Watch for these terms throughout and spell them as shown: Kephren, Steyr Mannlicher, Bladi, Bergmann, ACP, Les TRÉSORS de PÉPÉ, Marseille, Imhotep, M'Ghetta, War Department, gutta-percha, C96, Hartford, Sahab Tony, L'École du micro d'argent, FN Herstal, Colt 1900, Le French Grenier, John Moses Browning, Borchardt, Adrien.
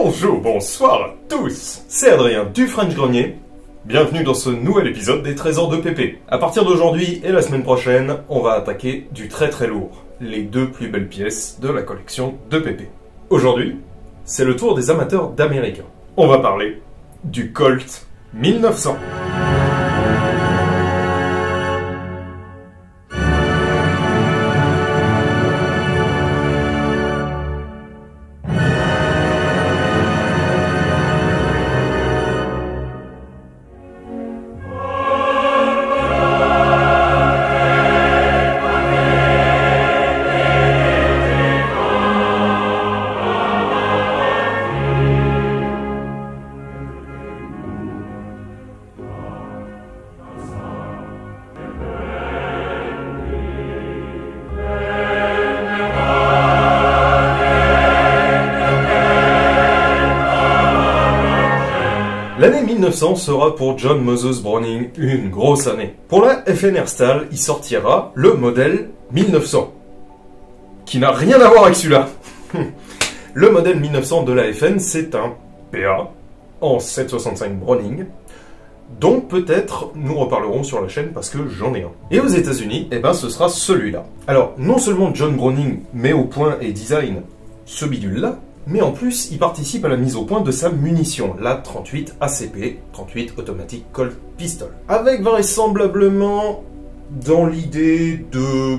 Bonjour, bonsoir à tous, c'est Adrien du French Grenier. Bienvenue dans ce nouvel épisode des Trésors de Pépé. A partir d'aujourd'hui et la semaine prochaine, on va attaquer du très très lourd. Les deux plus belles pièces de la collection de Pépé. Aujourd'hui, c'est le tour des amateurs d'américains. On va parler du Colt 1900. L'année 1900 sera pour John Moses Browning une grosse année. Pour la FN Herstal, il sortira le modèle 1900, qui n'a rien à voir avec celui-là. Le modèle 1900 de la FN, c'est un PA en 765 Browning, dont peut-être nous reparlerons sur la chaîne parce que j'en ai un. Et aux États-Unis, eh ben, ce sera celui-là. Alors, non seulement John Browning met au point et design ce bidule-là, mais en plus, il participe à la mise au point de sa munition, la 38 ACP, 38 Automatic Colt Pistol. Avec vraisemblablement dans l'idée de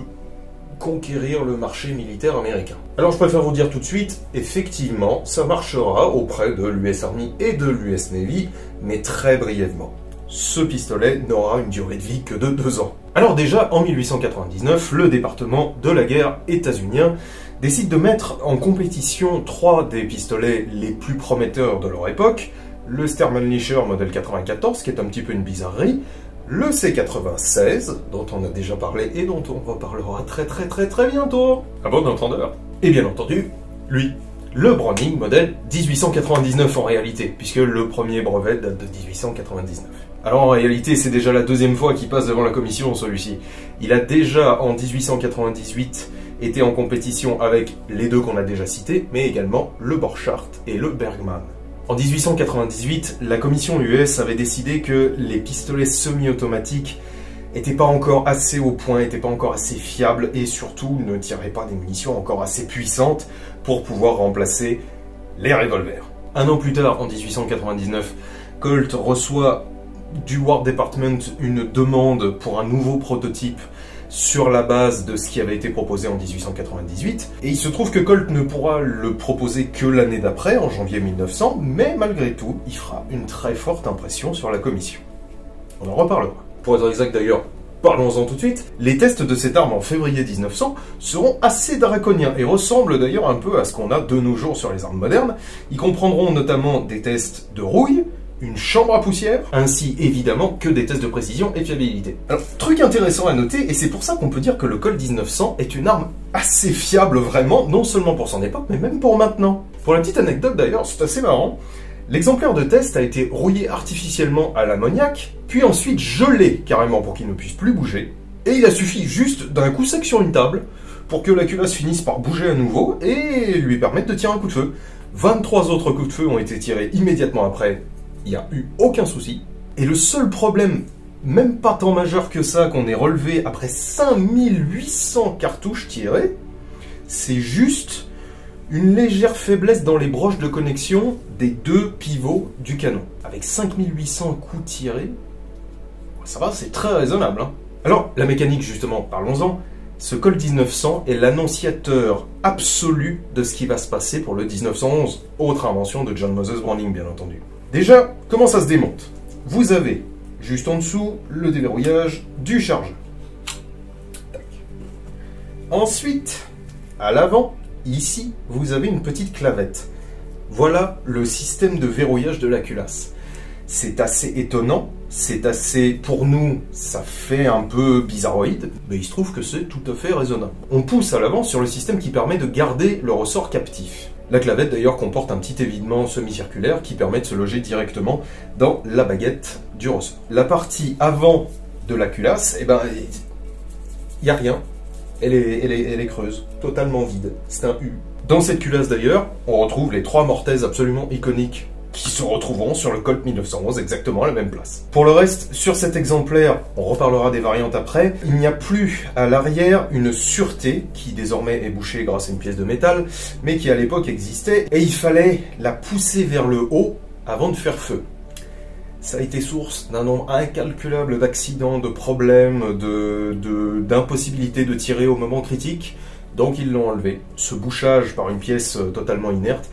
conquérir le marché militaire américain. Alors je préfère vous dire tout de suite, effectivement, ça marchera auprès de l'US Army et de l'US Navy, mais très brièvement. Ce pistolet n'aura une durée de vie que de 2 ans. Alors déjà, en 1899, le département de la guerre états-unien décide de mettre en compétition 3 des pistolets les plus prometteurs de leur époque, le Steyr Mannlicher modèle 94, qui est un petit peu une bizarrerie, le C96, dont on a déjà parlé et dont on reparlera très très très très bientôt, à bon entendeur, et bien entendu, lui, le Browning modèle 1899 en réalité, puisque le premier brevet date de 1899. Alors en réalité, c'est déjà la deuxième fois qu'il passe devant la commission, celui-ci. Il a déjà, en 1898, était en compétition avec les deux qu'on a déjà cités, mais également le Borchardt et le Bergmann. En 1898, la commission US avait décidé que les pistolets semi-automatiques n'étaient pas encore assez au point, n'étaient pas encore assez fiables et surtout ne tiraient pas des munitions encore assez puissantes pour pouvoir remplacer les revolvers. Un an plus tard, en 1899, Colt reçoit du War Department une demande pour un nouveau prototype sur la base de ce qui avait été proposé en 1898, et il se trouve que Colt ne pourra le proposer que l'année d'après, en janvier 1900, mais malgré tout, il fera une très forte impression sur la commission. On en reparlera. Pour être exact d'ailleurs, parlons-en tout de suite, les tests de cette arme en février 1900 seront assez draconiens, et ressemblent d'ailleurs un peu à ce qu'on a de nos jours sur les armes modernes. Ils comprendront notamment des tests de rouille, une chambre à poussière, ainsi évidemment que des tests de précision et fiabilité. Alors, truc intéressant à noter, et c'est pour ça qu'on peut dire que le Colt 1900 est une arme assez fiable vraiment, non seulement pour son époque, mais même pour maintenant. Pour la petite anecdote d'ailleurs, c'est assez marrant, l'exemplaire de test a été rouillé artificiellement à l'ammoniac, puis ensuite gelé carrément pour qu'il ne puisse plus bouger, et il a suffi juste d'un coup sec sur une table pour que la culasse finisse par bouger à nouveau et lui permettre de tirer un coup de feu. 23 autres coups de feu ont été tirés immédiatement après, il n'y a eu aucun souci, et le seul problème, même pas tant majeur que ça, qu'on ait relevé après 5800 cartouches tirées, c'est juste une légère faiblesse dans les broches de connexion des 2 pivots du canon. Avec 5800 coups tirés, ça va, c'est très raisonnable, hein. Alors, la mécanique justement, parlons-en, ce Colt 1900 est l'annonciateur absolu de ce qui va se passer pour le 1911, autre invention de John Moses Browning bien entendu. Déjà, comment ça se démonte? Vous avez, juste en dessous, le déverrouillage du chargeur. Tac. Ensuite, à l'avant, ici, vous avez une petite clavette. Voilà le système de verrouillage de la culasse. C'est assez étonnant, c'est assez, pour nous, ça fait un peu bizarroïde, mais il se trouve que c'est tout à fait raisonnable. On pousse à l'avant sur le système qui permet de garder le ressort captif. La clavette d'ailleurs comporte un petit évidement semi-circulaire qui permet de se loger directement dans la baguette du ressort. La partie avant de la culasse, eh ben, il n'y a rien. Elle est creuse, totalement vide. C'est un U. Dans cette culasse d'ailleurs, on retrouve les trois mortaises absolument iconiques qui se retrouveront sur le Colt 1911 exactement à la même place. Pour le reste, sur cet exemplaire, on reparlera des variantes après, il n'y a plus à l'arrière une sûreté qui désormais est bouchée grâce à une pièce de métal, mais qui à l'époque existait, et il fallait la pousser vers le haut avant de faire feu. Ça a été source d'un nombre incalculable d'accidents, de problèmes, d'impossibilité de tirer au moment critique, donc ils l'ont enlevé. Ce bouchage par une pièce totalement inerte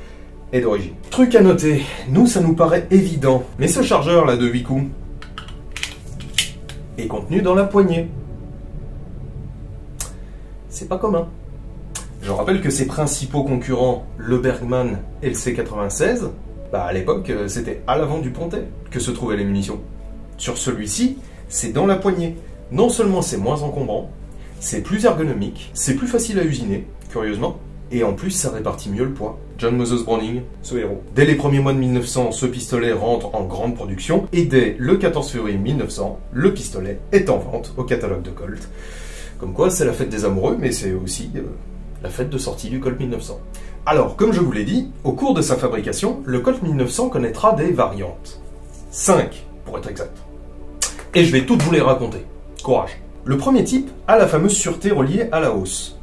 est d'origine. Truc à noter, nous ça nous paraît évident, mais ce chargeur là de 8 coups est contenu dans la poignée. C'est pas commun. Je rappelle que ses principaux concurrents, le Bergmann et le C96, bah à l'époque c'était à l'avant du pontet que se trouvaient les munitions. Sur celui-ci, c'est dans la poignée. Non seulement c'est moins encombrant, c'est plus ergonomique, c'est plus facile à usiner, curieusement, et en plus ça répartit mieux le poids. John Moses Browning, ce héros. Dès les premiers mois de 1900, ce pistolet rentre en grande production, et dès le 14 février 1900, le pistolet est en vente au catalogue de Colt. Comme quoi, c'est la fête des amoureux, mais c'est aussi la fête de sortie du Colt 1900. Alors, comme je vous l'ai dit, au cours de sa fabrication, le Colt 1900 connaîtra des variantes. 5, pour être exact. Et je vais toutes vous les raconter. Courage. Le premier type a la fameuse sûreté reliée à la hausse.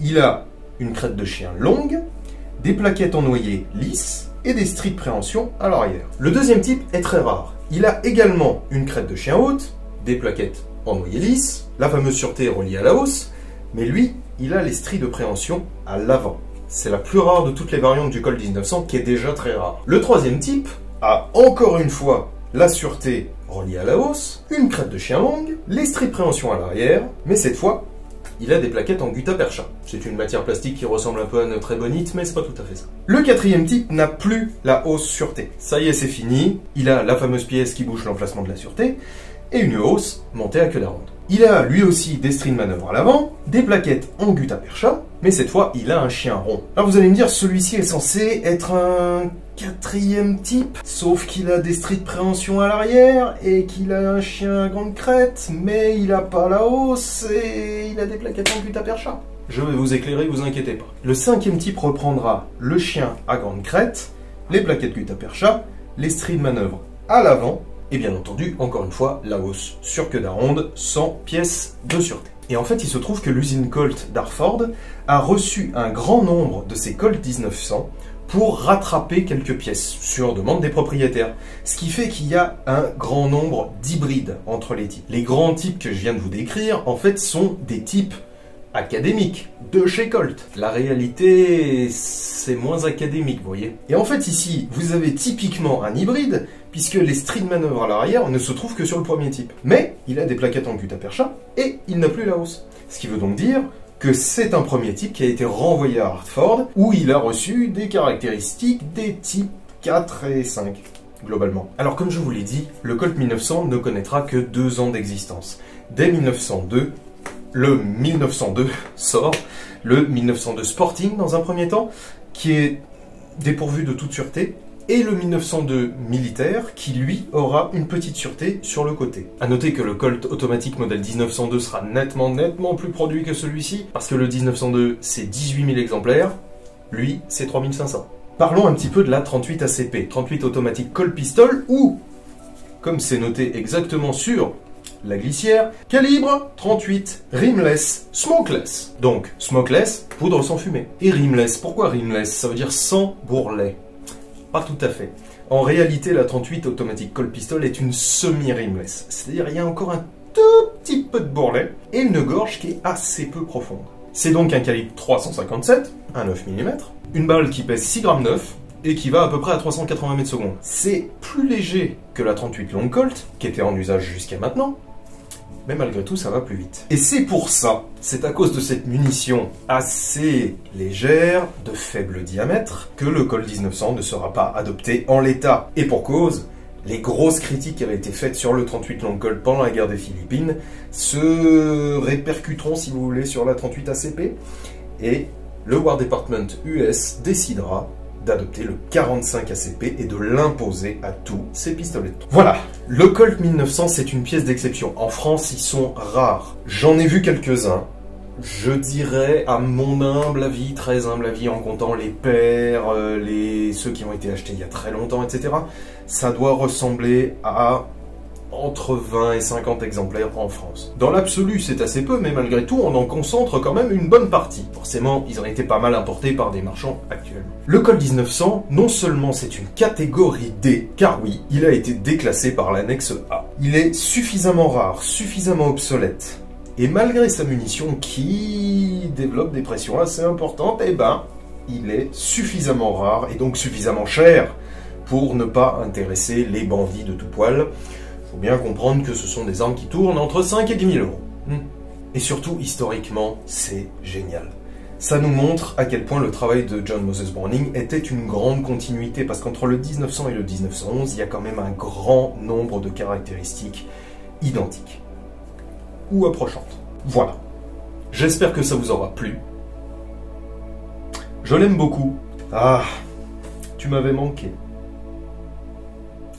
Il a une crête de chien longue, des plaquettes en noyer lisses et des stries de préhension à l'arrière. Le deuxième type est très rare. Il a également une crête de chien haute, des plaquettes en noyer lisse, la fameuse sûreté est reliée à la hausse, mais lui, il a les stries de préhension à l'avant. C'est la plus rare de toutes les variantes du Colt 1900 qui est déjà très rare. Le troisième type a encore une fois la sûreté reliée à la hausse, une crête de chien longue, les stries de préhension à l'arrière, mais cette fois, il a des plaquettes en gutta-percha. C'est une matière plastique qui ressemble un peu à notre ébonite, mais c'est pas tout à fait ça. Le quatrième type n'a plus la hausse sûreté. Ça y est, c'est fini. Il a la fameuse pièce qui bouche l'emplacement de la sûreté, et une hausse montée à queue d'arronde. Il a lui aussi des stries de manœuvre à l'avant, des plaquettes en gutta-percha, mais cette fois, il a un chien rond. Alors vous allez me dire, celui-ci est censé être un quatrième type, sauf qu'il a des stries de préhension à l'arrière, et qu'il a un chien à grande crête, mais il a pas la hausse, et il a des plaquettes en gutta-percha. Je vais vous éclairer, vous inquiétez pas. Le cinquième type reprendra le chien à grande crête, les plaquettes gutta-percha, les stries de manœuvre à l'avant, et bien entendu, encore une fois, la hausse sur queue d'aronde, sans pièces de sûreté. Et en fait, il se trouve que l'usine Colt d'Harford a reçu un grand nombre de ces Colt 1900 pour rattraper quelques pièces, sur demande des propriétaires. Ce qui fait qu'il y a un grand nombre d'hybrides entre les types. Les grands types que je viens de vous décrire, en fait, sont des types académiques, de chez Colt. La réalité, c'est moins académique, vous voyez. Et en fait, ici, vous avez typiquement un hybride, puisque les stries de manœuvre à l'arrière ne se trouvent que sur le premier type. Mais il a des plaquettes en gutta-percha et il n'a plus la hausse. Ce qui veut donc dire que c'est un premier type qui a été renvoyé à Hartford, où il a reçu des caractéristiques des types 4 et 5, globalement. Alors comme je vous l'ai dit, le Colt 1900 ne connaîtra que 2 ans d'existence. Dès 1902, le 1902 sort, le 1902 Sporting dans un premier temps, qui est dépourvu de toute sûreté, et le 1902 militaire, qui lui aura une petite sûreté sur le côté. A noter que le Colt automatique modèle 1902 sera nettement plus produit que celui-ci, parce que le 1902 c'est 18 000 exemplaires, lui c'est 3500. Parlons un petit peu de la 38 ACP, 38 automatique Colt Pistol, ou, comme c'est noté exactement sur la glissière, calibre 38, rimless, smokeless. Donc smokeless, poudre sans fumée. Et rimless, pourquoi rimless? Ça veut dire sans bourrelet. Pas tout à fait. En réalité, la 38 automatique Colt Pistol est une semi-rimless. C'est-à-dire qu'il y a encore un tout petit peu de bourrelet et une gorge qui est assez peu profonde. C'est donc un calibre 357, un 9 mm, une balle qui pèse 6,9 g et qui va à peu près à 380 mètres secondes. C'est plus léger que la 38 Long Colt, qui était en usage jusqu'à maintenant, mais malgré tout, ça va plus vite. Et c'est pour ça, c'est à cause de cette munition assez légère, de faible diamètre, que le Colt 1900 ne sera pas adopté en l'état. Et pour cause, les grosses critiques qui avaient été faites sur le 38 Long Colt pendant la guerre des Philippines se répercuteront, si vous voulez, sur la 38 ACP, et le War Department US décidera d'adopter le 45 ACP et de l'imposer à tous ces pistolets de tronc. Voilà, le Colt 1900, c'est une pièce d'exception. En France, ils sont rares. J'en ai vu quelques-uns, Je dirais, à mon humble avis, très humble avis, en comptant les pairs, ceux qui ont été achetés il y a très longtemps, etc., ça doit ressembler à entre 20 et 50 exemplaires en France. Dans l'absolu, c'est assez peu, mais malgré tout, on en concentre quand même une bonne partie. Forcément, ils ont été pas mal importés par des marchands actuellement. Le Colt 1900, non seulement c'est une catégorie D, car oui, il a été déclassé par l'annexe A. Il est suffisamment rare, suffisamment obsolète, et malgré sa munition qui développe des pressions assez importantes, eh ben, il est suffisamment rare, et donc suffisamment cher, pour ne pas intéresser les bandits de tout poil. Faut bien comprendre que ce sont des armes qui tournent entre 5 et 10 000 euros. Et surtout, historiquement, c'est génial. Ça nous montre à quel point le travail de John Moses Browning était une grande continuité, parce qu'entre le 1900 et le 1911, il y a quand même un grand nombre de caractéristiques identiques. Ou approchantes. Voilà. J'espère que ça vous aura plu. Je l'aime beaucoup. Ah, tu m'avais manqué.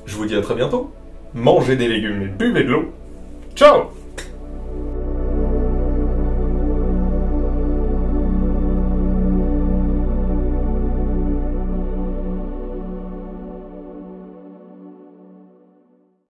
Je vous dis à très bientôt. Mangez des légumes et buvez de l'eau. Ciao!